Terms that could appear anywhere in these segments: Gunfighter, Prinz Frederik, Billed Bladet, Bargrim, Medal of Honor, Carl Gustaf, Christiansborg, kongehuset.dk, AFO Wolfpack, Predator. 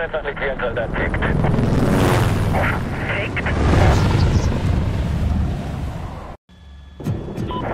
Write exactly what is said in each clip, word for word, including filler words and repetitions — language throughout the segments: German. einfach nicht werden, weil dann tickt. Tickt?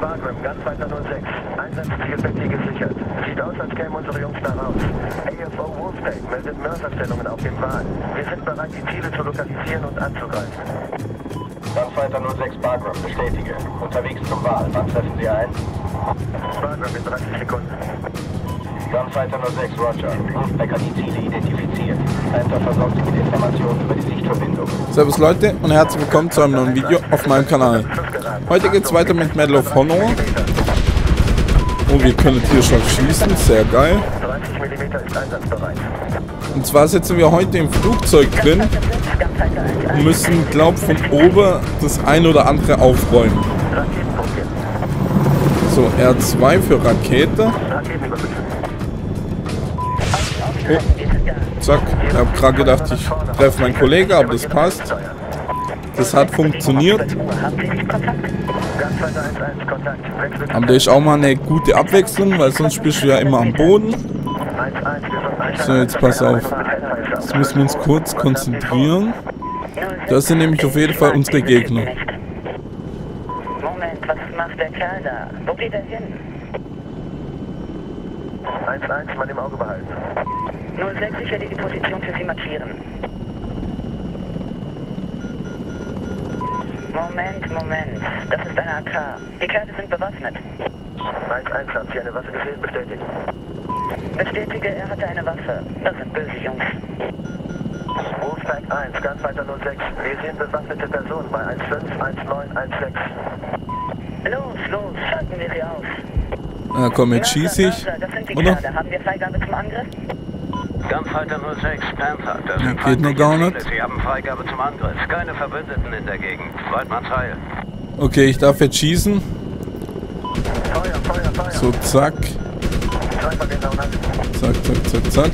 Bargrim, Gunfighter null sechs. Einsatzziel Betty gesichert. Sieht aus, als kämen unsere Jungs da raus. A F O Wolfpack meldet Mörserstellungen auf dem Wal. Wir sind bereit, die Ziele zu lokalisieren und anzugreifen. Gunfighter null sechs Bargrim, bestätige. Unterwegs zum Wal. Wann treffen Sie ein? Bargrim in dreißig Sekunden. Gunfighter null sechs, Roger. Wolfpack hat die Ziele identifiziert. Center versorgt Sie mit Informationen über die Sichtverbindung. Servus Leute und herzlich willkommen zu einem neuen Video auf meinem Kanal. Heute geht's weiter mit Medal of Honor. Oh, wir können hier schon schießen, sehr geil. Und zwar sitzen wir heute im Flugzeug drin und müssen, glaub von oben das ein oder andere aufräumen. So, R zwei für Rakete. Oh, zack, ich habe gerade gedacht, ich treffe meinen Kollegen, aber das passt. Das hat funktioniert. Aber das ist auch mal eine gute Abwechslung, weil sonst spielst du ja immer am Boden. So, jetzt pass auf. Jetzt müssen wir uns kurz konzentrieren. Das sind nämlich auf jeden Fall unsere Gegner. Moment, was macht der Kerl da? Wo geht er hin? eins eins, mal im Auge behalten. null sechs, ich werde die Position für Sie markieren. Moment, Moment. Das ist eine A K. Die Kerle sind bewaffnet. eins eins, haben Sie eine Waffe gesehen? Bestätigen. Bestätige, er hatte eine Waffe. Das sind böse Jungs. Wolfpack eins, Gunfighter null sechs. Wir sehen bewaffnete Personen bei eins fünf, eins neun, eins sechs. Los, los, schalten wir sie aus. Na komm, jetzt schieß ich, oder? Ja, geht nur gar nicht. Okay, ich darf jetzt schießen. So, zack. Zack, zack, zack, zack.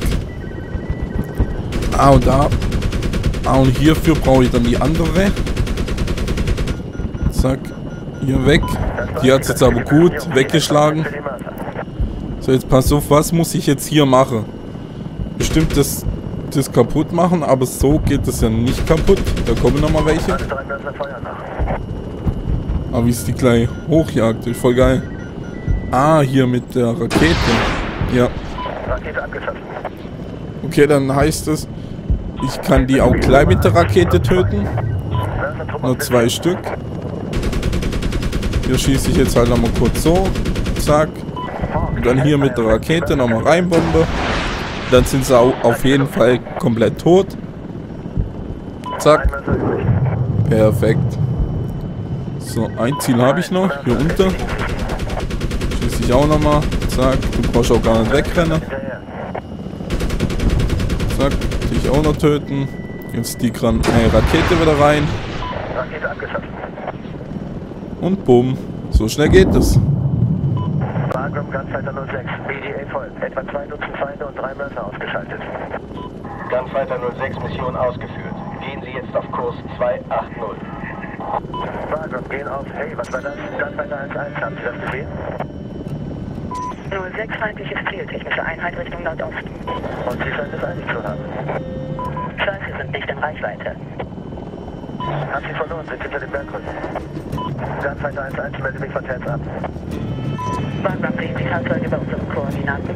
Ah, und da. Ah, und hierfür brauche ich dann die andere. Zack. Hier weg. Die hat es jetzt aber gut weggeschlagen. So, jetzt pass auf, was muss ich jetzt hier machen? Bestimmt das, das kaputt machen, aber so geht das ja nicht kaputt. Da kommen nochmal welche. Aber wie es die gleich hochjagt, ist voll geil. Ah, hier mit der Rakete. Ja. Okay, dann heißt es, ich kann die auch gleich mit der Rakete töten. Nur zwei Stück. Hier schieße ich jetzt halt nochmal kurz so. Zack. Und dann hier mit der Rakete nochmal reinbombe. Dann sind sie auch auf jeden Fall komplett tot. Zack. Perfekt. So, ein Ziel habe ich noch. Hier unten. Schieße ich auch nochmal. Zack. Du brauchst auch gar nicht wegrennen. Zack. Dich auch noch töten. Jetzt die Gran äh, Rakete wieder rein. Rakete abgeschafft. Und bumm. So schnell geht es. Bargrim, Gunfighter null sechs, B D A voll. Etwa zwei Dutzend Feinde und drei Mörser ausgeschaltet. Gunfighter null sechs, Mission ausgeführt. Gehen Sie jetzt auf Kurs zwei acht null. Bargrim, gehen auf. Hey, was war das? Gunfighter eins eins, haben Sie das gesehen? null sechs, feindliches Ziel, technische Einheit Richtung Nordost. Und Sie scheinen es eilig zu haben. Scheiße, sind nicht in Reichweite. Haben Sie verloren, sind hinter dem Bergrücken. Gunfighter eins eins, melde mich von Herz ab. Bargrim, bringen Sie Fahrzeuge bei unseren Koordinaten.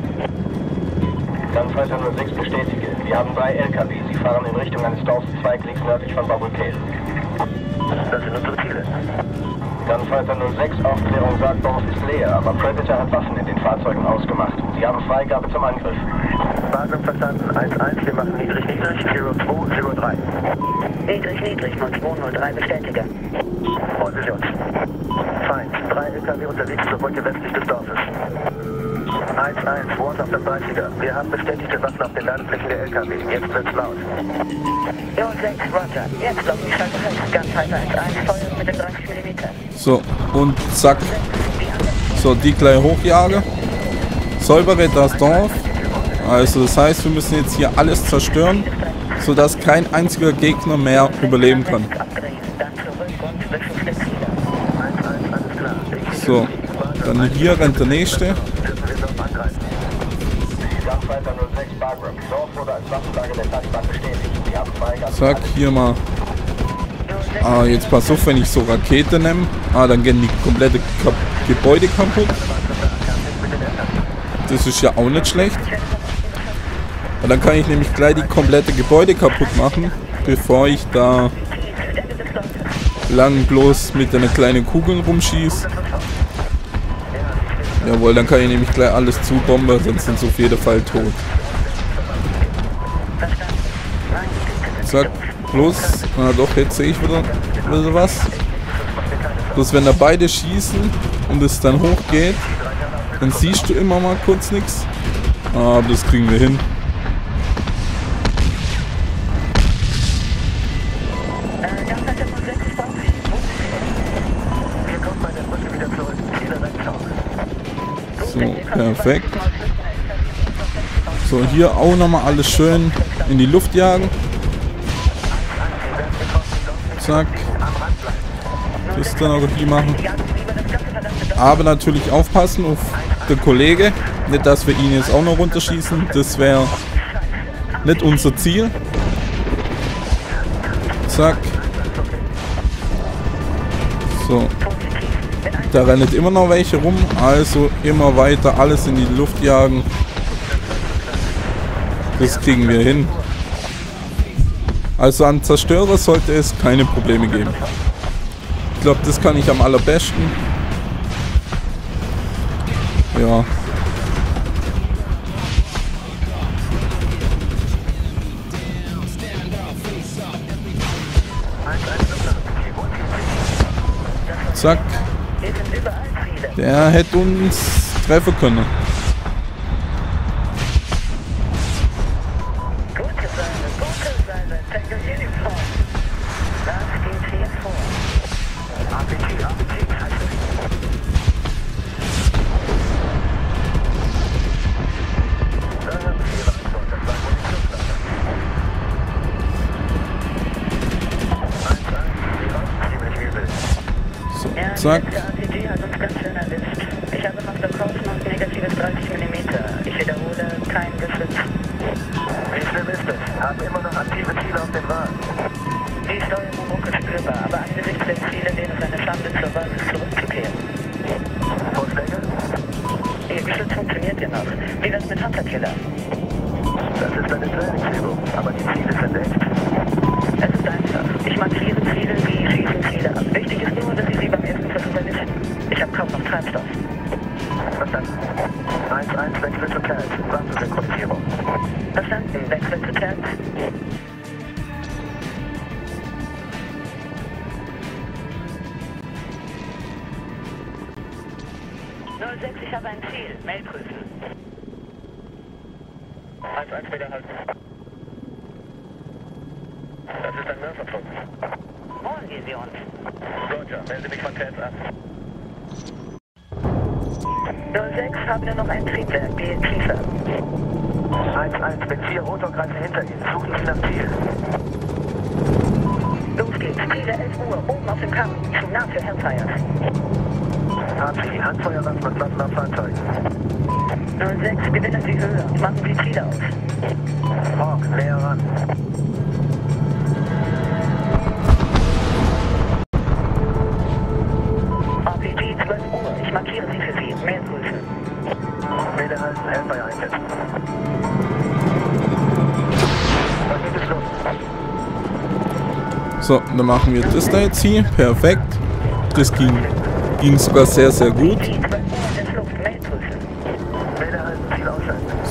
Gunfighter null sechs, bestätige. Wir haben drei L K W. Sie fahren in Richtung eines Dorfs zwei Klicks nördlich von Bargrim. Das sind unsere Ziele. Gunfighter null sechs, Aufklärung sagt, Dorf ist leer, aber Predator hat Waffen in den Fahrzeugen ausgemacht. Sie haben Freigabe zum Angriff. Bargrim, verstanden. eins eins, wir machen niedrig, niedrig, null zwei null drei. Niedrig, niedrig, null zwei null drei, bestätige. Position. Feind, drei L K W unterwegs zur Brücke westlich des Dorfes. eins eins, Wort auf dem dreißiger. Wir haben bestätigte Waffen auf den Landflächen der L K W. Jetzt wird's laut. null sechs, Roger. Jetzt laufen die Scheiße fest. Gunfighter eins eins, Feuer mit dem dreißig Millimeter. So, und zack. So, die kleine Hochjage. Säubere das Dorf. Also, das heißt, wir müssen jetzt hier alles zerstören, sodass kein einziger Gegner mehr überleben kann. So, dann hier rennt der nächste. Zack, hier mal. Ah, jetzt pass auf, wenn ich so Rakete nehme. Ah, dann gehen die komplette Kap Gebäude kaputt. Das ist ja auch nicht schlecht. Und dann kann ich nämlich gleich die komplette Gebäude kaputt machen, bevor ich da lang bloß mit einer kleinen Kugel rumschieße. Jawohl, dann kann ich nämlich gleich alles zubomben, sonst sind sie auf jeden Fall tot. Zack, plus. Na doch, jetzt sehe ich wieder, wieder was. Bloß wenn da beide schießen und es dann hochgeht, dann siehst du immer mal kurz nichts. Aber das kriegen wir hin. Perfekt. So, hier auch nochmal alles schön in die Luft jagen. Zack. Das dann auch irgendwie machen. Aber natürlich aufpassen auf den Kollege. Nicht, dass wir ihn jetzt auch noch runterschießen. Das wäre nicht unser Ziel. Zack. So. Da rennt immer noch welche rum, also immer weiter alles in die Luft jagen. Das kriegen wir hin. Also an Zerstörer sollte es keine Probleme geben. Ich glaube, das kann ich am allerbesten. Ja. Zack. Der hätte uns treffen können. So, zack. Ich habe ein Ziel. Mail prüfen. eins eins wieder halten. Das ist ein Mörserflug. Holen wir sie uns. Roger, melde mich von T S an. null sechs, haben wir noch ein Triebwerk, die Tiefe. eins eins, mit vier Rotorkreise hinter Ihnen. Suchen Sie nach Ziel. Los geht's, Ziele elf Uhr, oben auf dem Kamm. Zu nah für Hellfires. H C, Handfeuerland mit Waffen auf Fahrzeug. null sechs, gewinnen Sie Höhe. Machen Sie Ziele aus. Hawk, näher ran. R P G, zwölf Uhr. Ich markiere Sie für Sie. Mehr Grüße. Melde halten, Helfer einsetzen. Dann geht es los. So, dann machen wir das da jetzt hier. Perfekt. Das ging. Ging sogar sehr, sehr gut.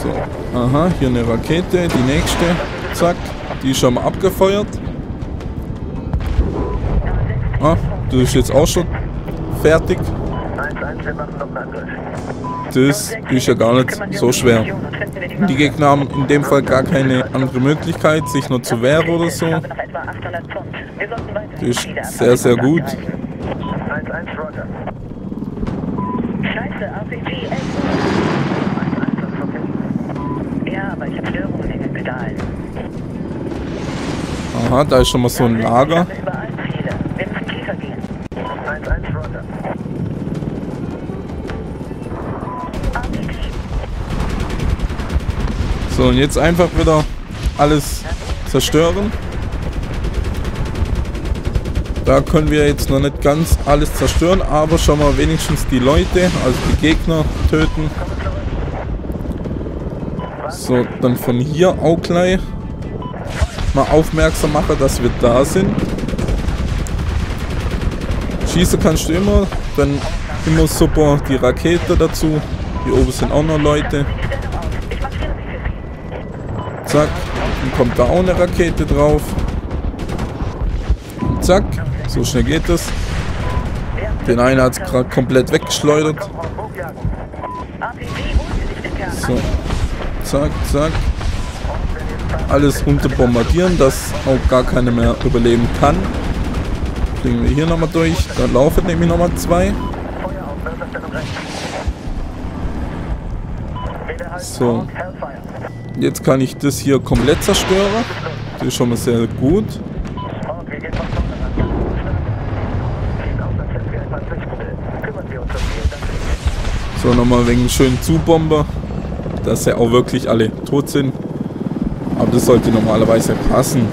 So, aha, hier eine Rakete, die nächste. Zack, die ist schon mal abgefeuert. Ah, das ist jetzt auch schon fertig. Das ist ja gar nicht so schwer. Die Gegner haben in dem Fall gar keine andere Möglichkeit, sich noch zu wehren oder so. Das ist sehr, sehr gut. Aha, da ist schon mal so ein Lager. So, und jetzt einfach wieder alles zerstören. Da können wir jetzt noch nicht ganz alles zerstören, aber schon mal wenigstens die Leute, also die Gegner, töten. So, dann von hier auch gleich mal aufmerksam machen, dass wir da sind. Schießen kannst du immer, dann immer super die Rakete dazu. Hier oben sind auch noch Leute. Zack, dann kommt da auch eine Rakete drauf. Und zack. So schnell geht es. Den einen hat es gerade komplett weggeschleudert. So. Zack, zack. Alles runter bombardieren, dass auch gar keiner mehr überleben kann. Kriegen wir hier nochmal durch. Da laufen nämlich nochmal zwei. So. Jetzt kann ich das hier komplett zerstören. Das ist schon mal sehr gut. So, nochmal wegen schönen Zubomber, dass ja auch wirklich alle tot sind. Aber das sollte normalerweise passen.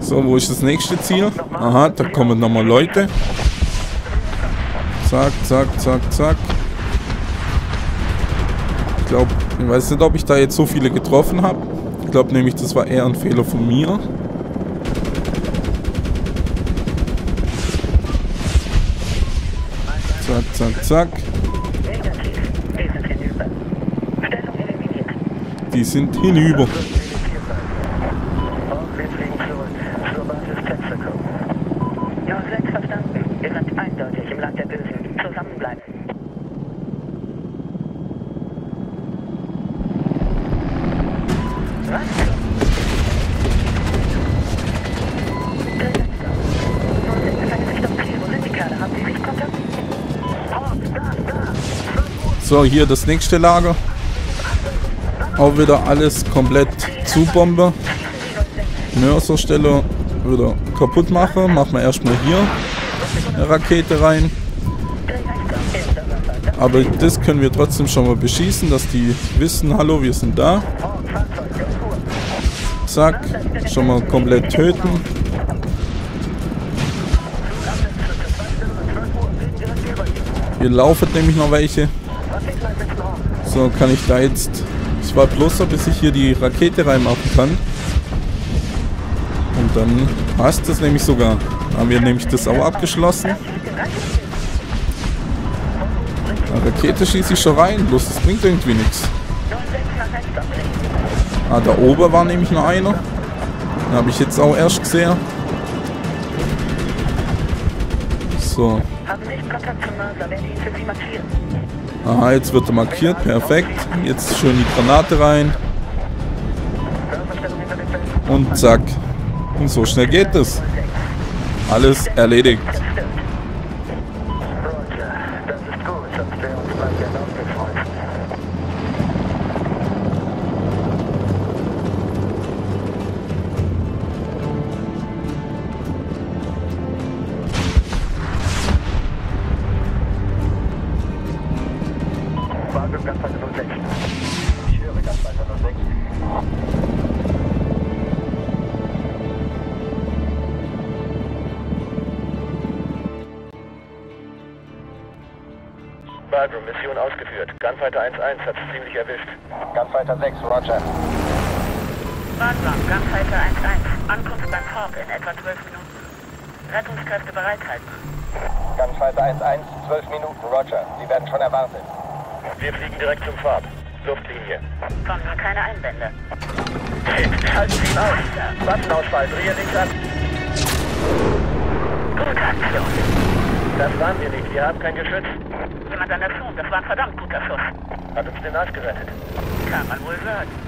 So, wo ist das nächste Ziel? Aha, da kommen nochmal Leute. Zack, zack, zack, zack. Ich glaube, ich weiß nicht, ob ich da jetzt so viele getroffen habe. Ich glaube nämlich, das war eher ein Fehler von mir. Zack, zack, zack. Die sind hinüber. So, hier das nächste Lager. Auch wieder alles komplett zu Bombe. Mörserstelle wieder kaputt machen. Machen wir erstmal hier eine Rakete rein. Aber das können wir trotzdem schon mal beschießen, dass die wissen, hallo, wir sind da. Zack, schon mal komplett töten. Hier laufen nämlich noch welche. So, kann ich da jetzt... Es war bloß so, bis ich hier die Rakete reinmachen kann. Und dann passt das nämlich sogar. Da haben wir nämlich das auch abgeschlossen. Die Rakete schieße ich schon rein, bloß das bringt irgendwie nichts. Ah, da oben war nämlich noch einer. Den habe ich jetzt auch erst gesehen. So. Aha, jetzt wird er markiert, perfekt. Jetzt schön die Granate rein. Und zack. Und so schnell geht es. Alles erledigt. Bargrim, Mission ausgeführt. Gunfighter eins eins hat es ziemlich erwischt. Gunfighter sechs, Roger. Bargrim, Gunfighter eins eins. Ankunft beim Park in etwa zwölf Minuten. Rettungskräfte bereithalten. Gunfighter eins eins, zwölf Minuten, Roger. Sie werden schon erwartet. Wir fliegen direkt zum Pfad. Luftlinie. Kommen nur keine Einwände. Shit, halten Sie ihn aus. Waffenausfall, drehe links an. Gute Aktion. Das waren wir nicht, wir haben kein Geschütz. Jemand an der Zone, das war ein verdammt guter Schuss. Hat uns den Arsch gerettet. Kann man wohl sagen.